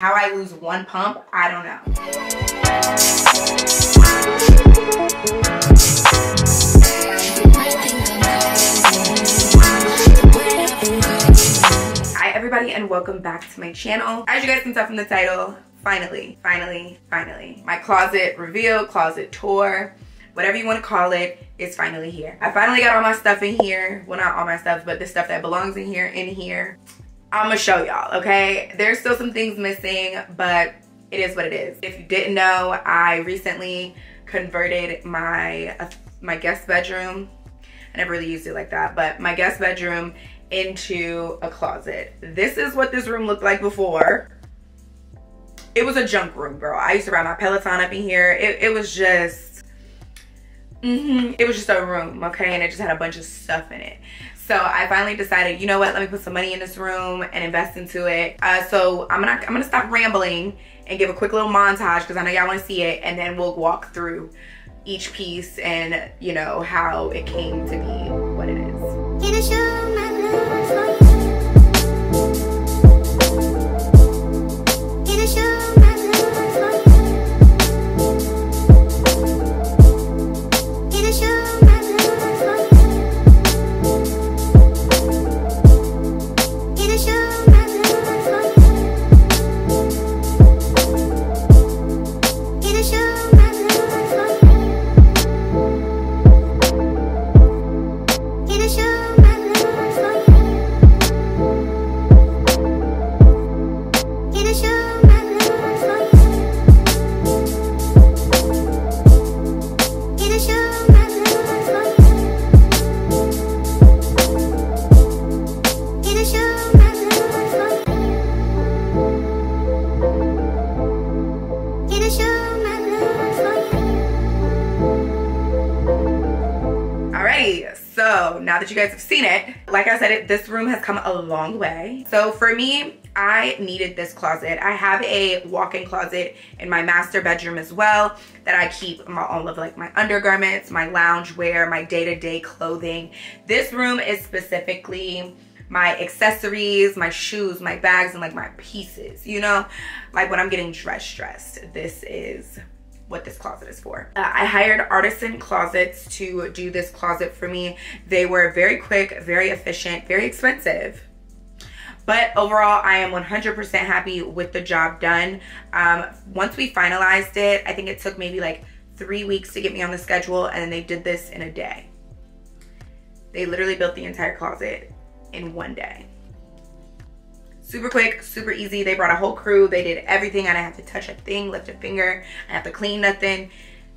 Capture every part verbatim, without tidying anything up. How I lose one pump, I don't know. Hi everybody and welcome back to my channel. As you guys can tell from the title, finally, finally, finally. My closet reveal, closet tour, whatever you want to call it, it's finally here. I finally got all my stuff in here. Well, not all my stuff, but the stuff that belongs in here, in here. I'ma show y'all, okay? There's still some things missing, but it is what it is. If you didn't know, I recently converted my uh, my guest bedroom. I never really used it like that, but my guest bedroom into a closet. This is what this room looked like before. It was a junk room, girl. I used to ride my Peloton up in here. It, it was just, mm-hmm, it was just a room, okay? And it just had a bunch of stuff in it. So I finally decided, you know what, let me put some money in this room and invest into it. Uh, so I'm gonna, I'm gonna stop rambling and give a quick little montage because I know y'all wanna see it, and then we'll walk through each piece and, you know, how it came to be what it is. Can I show my love for you? Now that you guys have seen it, like I said, it, this room has come a long way. So for me, I needed this closet. I have a walk-in closet in my master bedroom as well that I keep my, all of like my undergarments, my lounge wear, my day-to-day clothing. This room is specifically my accessories, my shoes, my bags, and like my pieces, you know? Like when I'm getting dressed, dressed, this is what this closet is for. Uh, I hired Artisan Closets to do this closet for me. They were very quick, very efficient, very expensive. But overall, I am one hundred percent happy with the job done. Um, once we finalized it, I think it took maybe like three weeks to get me on the schedule, and they did this in a day. They literally built the entire closet in one day. Super quick, super easy. They brought a whole crew. They did everything. I didn't have to touch a thing, lift a finger. I didn't have to clean nothing.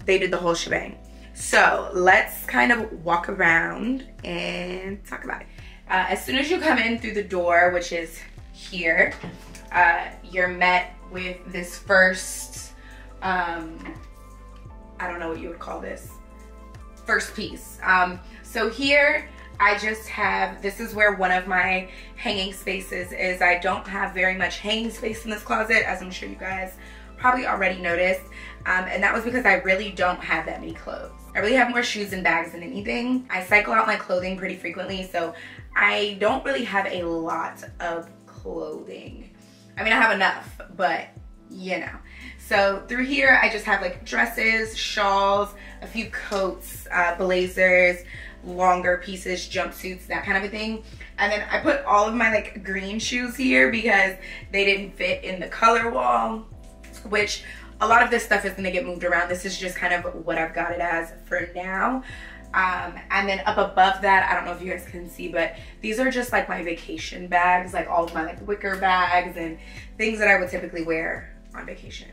They did the whole shebang. So let's kind of walk around and talk about it. Uh, as soon as you come in through the door, which is here, uh, you're met with this first, um, I don't know what you would call this, first piece. Um, so here, I just have, this is where one of my hanging spaces is. I don't have very much hanging space in this closet, as I'm sure you guys probably already noticed. Um, and that was because I really don't have that many clothes. I really have more shoes and bags than anything. I cycle out my clothing pretty frequently, so I don't really have a lot of clothing. I mean, I have enough, but you know. So through here, I just have like dresses, shawls, a few coats, uh, blazers, longer pieces, jumpsuits, that kind of a thing. And then I put all of my like green shoes here because they didn't fit in the color wall, which a lot of this stuff is going to get moved around. This is just kind of what I've got it as for now. Um, and then up above that, I don't know if you guys can see, but these are just like my vacation bags, like all of my like wicker bags and things that I would typically wear on vacation.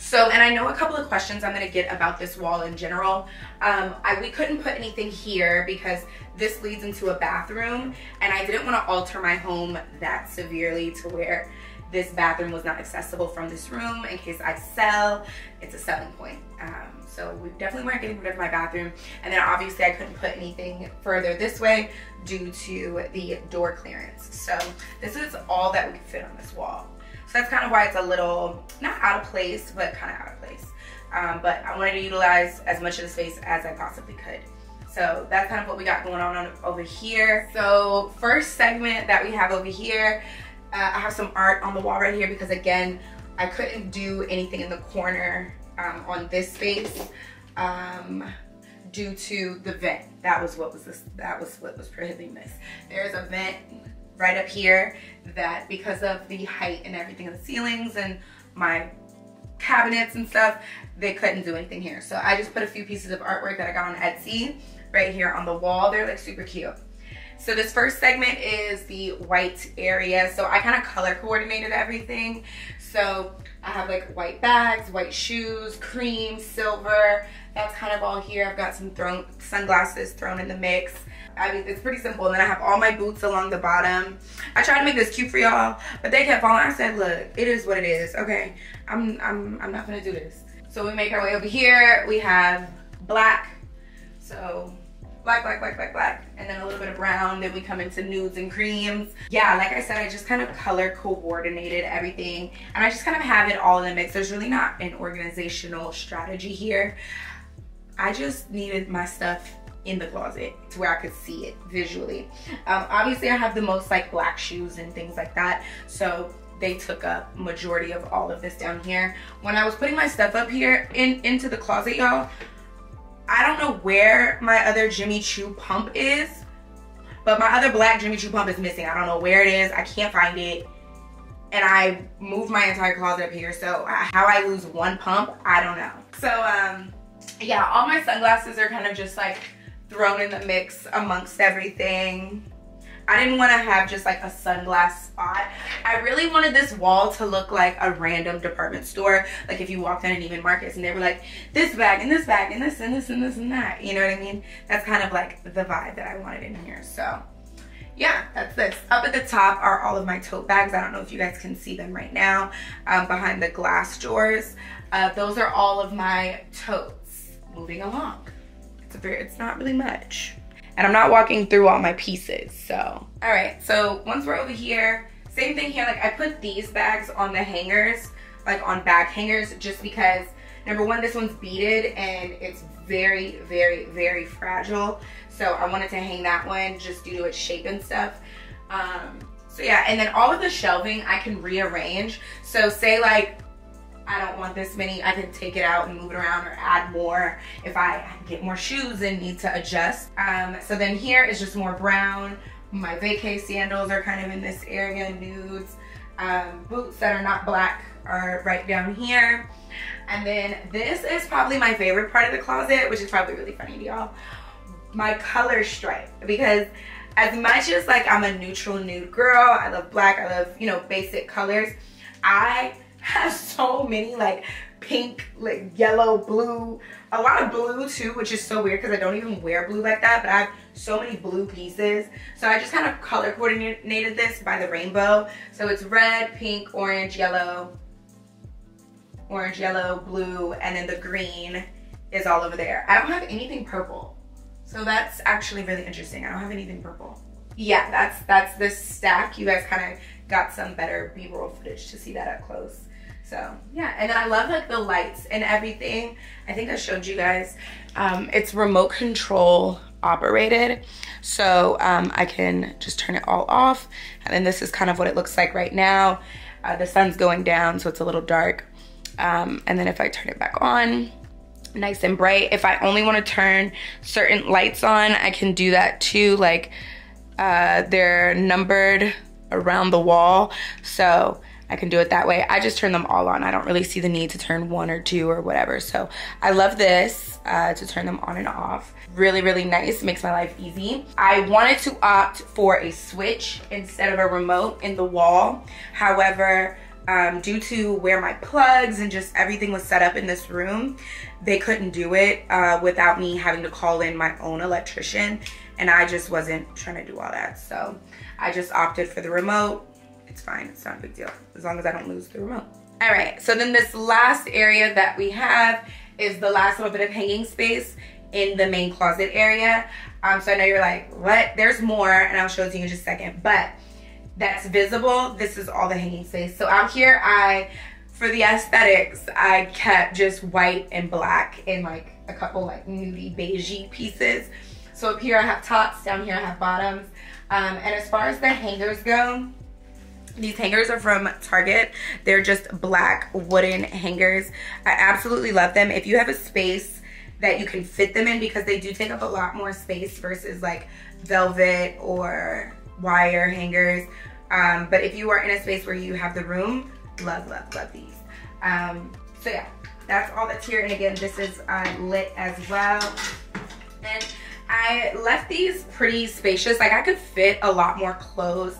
So, and I know a couple of questions I'm gonna get about this wall in general. Um, I, we couldn't put anything here because this leads into a bathroom, and I didn't wanna alter my home that severely to where this bathroom was not accessible from this room in case I sell. It's a selling point. Um, so we definitely weren't getting rid of my bathroom. And then obviously I couldn't put anything further this way due to the door clearance. So this is all that we could fit on this wall. So that's kind of why it's a little, not out of place, but kind of out of place. Um, but I wanted to utilize as much of the space as I possibly could. So that's kind of what we got going on over here. So first segment that we have over here, uh, I have some art on the wall right here because again, I couldn't do anything in the corner um, on this space um, due to the vent. That was what was this, that was what was prohibiting this. There's a vent right up here that, because of the height and everything of the ceilings and my cabinets and stuff, they couldn't do anything here. So I just put a few pieces of artwork that I got on Etsy right here on the wall. They're like super cute. So this first segment is the white area. So I kind of color coordinated everything. So I have like white bags, white shoes, cream, silver. That's kind of all here. I've got some thrown sunglasses thrown in the mix. I mean, it's pretty simple. And then I have all my boots along the bottom. I tried to make this cute for y'all, but they kept falling. I said, look, it is what it is. Okay, I'm, I'm, I'm not gonna do this. So we make our way over here. We have black. So black, black, black, black, black, and then a little bit of brown. Then we come into nudes and creams. Yeah, like I said, I just kind of color coordinated everything, and I just kind of have it all in the mix. There's really not an organizational strategy here. I just needed my stuff in the closet to where I could see it visually. Um, obviously, I have the most like black shoes and things like that, so they took up majority of all of this down here. When I was putting my stuff up here in into the closet, y'all, I don't know where my other Jimmy Choo pump is, but my other black Jimmy Choo pump is missing. I don't know where it is. I can't find it. And I moved my entire closet up here. So how I lose one pump, I don't know. So um, yeah, all my sunglasses are kind of just like thrown in the mix amongst everything. I didn't want to have just like a sunglass spot. I really wanted this wall to look like a random department store. Like if you walked in an Even Markets and they were like, this bag and this bag and this and this and this and that. You know what I mean? That's kind of like the vibe that I wanted in here. So yeah, that's this. Up at the top are all of my tote bags. I don't know if you guys can see them right now um, behind the glass doors. Uh, those are all of my totes. Moving along. It's, a very, it's not really much. And I'm not walking through all my pieces, so. All right, so once we're over here, same thing here, like I put these bags on the hangers, like on bag hangers, just because, number one, this one's beaded and it's very, very, very fragile. So I wanted to hang that one just due to its shape and stuff. Um, so yeah, and then all of the shelving I can rearrange. So say like, I don't want this many, I can take it out and move it around or add more if I get more shoes and need to adjust. Um, so then here is just more brown. My vacay sandals are kind of in this area, nudes. Um, boots that are not black are right down here. And then this is probably my favorite part of the closet, which is probably really funny to y'all. My color stripe, because as much as like I'm a neutral nude girl, I love black, I love, you know, basic colors. I have so many like pink, like yellow, blue, a lot of blue too, which is so weird because I don't even wear blue like that, but I have so many blue pieces. So I just kind of color coordinated this by the rainbow. So it's red, pink, orange, yellow, orange, yellow, blue, and then the green is all over there. I don't have anything purple. So that's actually really interesting. I don't have anything purple. Yeah, that's that's this stack. You guys kind of got some better B-roll footage to see that up close. So yeah, and I love like the lights and everything. I think I showed you guys. Um, it's remote control operated. So um, I can just turn it all off. And then this is kind of what it looks like right now. Uh, the sun's going down, so it's a little dark. Um, and then if I turn it back on, nice and bright. If I only want to turn certain lights on, I can do that too. Like uh, they're numbered around the wall, so I can do it that way. I just turn them all on. I don't really see the need to turn one or two or whatever. So I love this uh, to turn them on and off. Really, really nice, makes my life easy. I wanted to opt for a switch instead of a remote in the wall. However, um, due to where my plugs and just everything was set up in this room, they couldn't do it uh, without me having to call in my own electrician. And I just wasn't trying to do all that. So I just opted for the remote. It's fine, it's not a big deal, as long as I don't lose the remote. All right, so then this last area that we have is the last little bit of hanging space in the main closet area. Um, so I know you're like, what? There's more, and I'll show it to you in just a second, but that's visible. This is all the hanging space. So out here, I, for the aesthetics, I kept just white and black and like a couple like nudie beigey pieces. So up here I have tops, down here I have bottoms. Um, and as far as the hangers go, These hangers are from Target. They're just black wooden hangers. I absolutely love them. If you have a space that you can fit them in, because they do take up a lot more space versus like velvet or wire hangers. Um, but if you are in a space where you have the room, love, love, love these. Um, so yeah, that's all that's here. And again, this is uh, lit as well. And I left these pretty spacious. Like I could fit a lot more clothes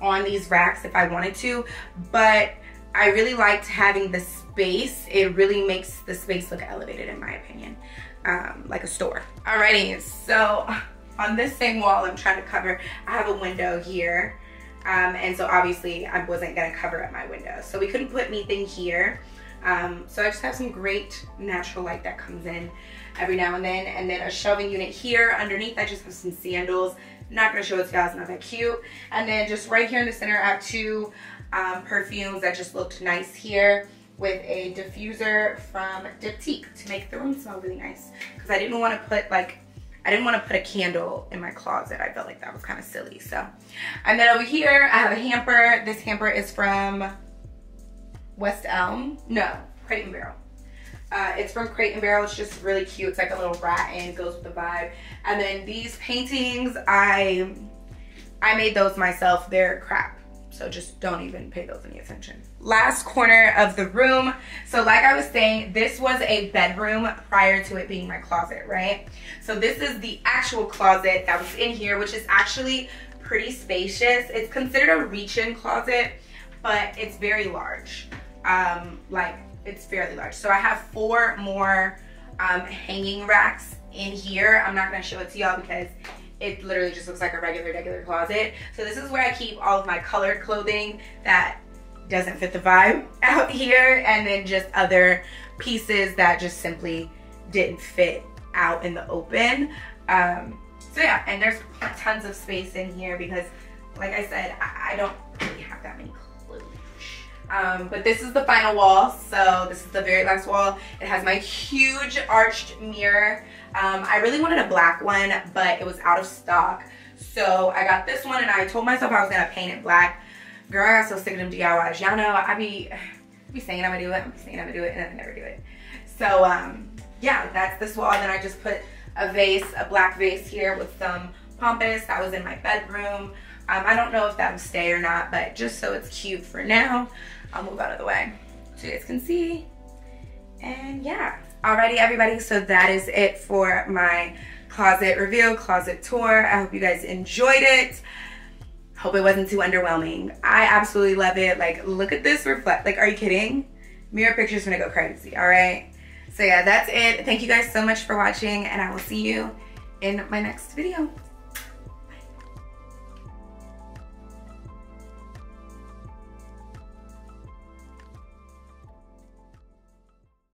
on these racks if I wanted to, but I really liked having the space. It really makes the space look elevated in my opinion, um, like a store. Alrighty, so on this same wall I'm trying to cover, I have a window here. Um, and so obviously I wasn't gonna cover up my window. So we couldn't put anything here. Um, so I just have some great natural light that comes in every now and then. And then a shelving unit here. Underneath I just have some sandals. Not gonna show it to y'all, it's not that cute. And then just right here in the center I have two um, perfumes that just looked nice here with a diffuser from Diptyque to make the room smell really nice. Cause I didn't wanna put like, I didn't wanna put a candle in my closet. I felt like that was kinda silly, so. And then over here, I have a hamper. This hamper is from West Elm. No, Crate and Barrel. Uh, it's from Crate and Barrel. It's just really cute. It's like a little rat and goes with the vibe. And then these paintings, I I made those myself. They're crap, so just don't even pay those any attention. Last corner of the room. So like I was saying, this was a bedroom prior to it being my closet, right? So this is the actual closet that was in here, which is actually pretty spacious. It's considered a reach-in closet, but it's very large. Um, like it's fairly large. So I have four more um, hanging racks in here. I'm not gonna show it to y'all because it literally just looks like a regular, regular closet. So this is where I keep all of my colored clothing that doesn't fit the vibe out here, and then just other pieces that just simply didn't fit out in the open. Um, so yeah, and there's tons of space in here because like I said, I, I don't really have that many clothes. Um, but this is the final wall, so this is the very last wall. It has my huge arched mirror. Um, I really wanted a black one, but it was out of stock. So I got this one and I told myself I was gonna paint it black. Girl, I got so sick of them D I Ys. Y'all know I be, I be saying I'm gonna do it, I'm saying I'm gonna do it, and then I never do it. So um, yeah, that's this wall. And then I just put a vase, a black vase here with some pompous that was in my bedroom. Um, I don't know if that'll stay or not, but just so it's cute for now, I'll move out of the way so you guys can see. And yeah. Alrighty everybody, so that is it for my closet reveal, closet tour. I hope you guys enjoyed it. Hope it wasn't too underwhelming. I absolutely love it. Like, look at this reflect. Like, are you kidding? Mirror picture's gonna go crazy, alright? So yeah, that's it. Thank you guys so much for watching, and I will see you in my next video.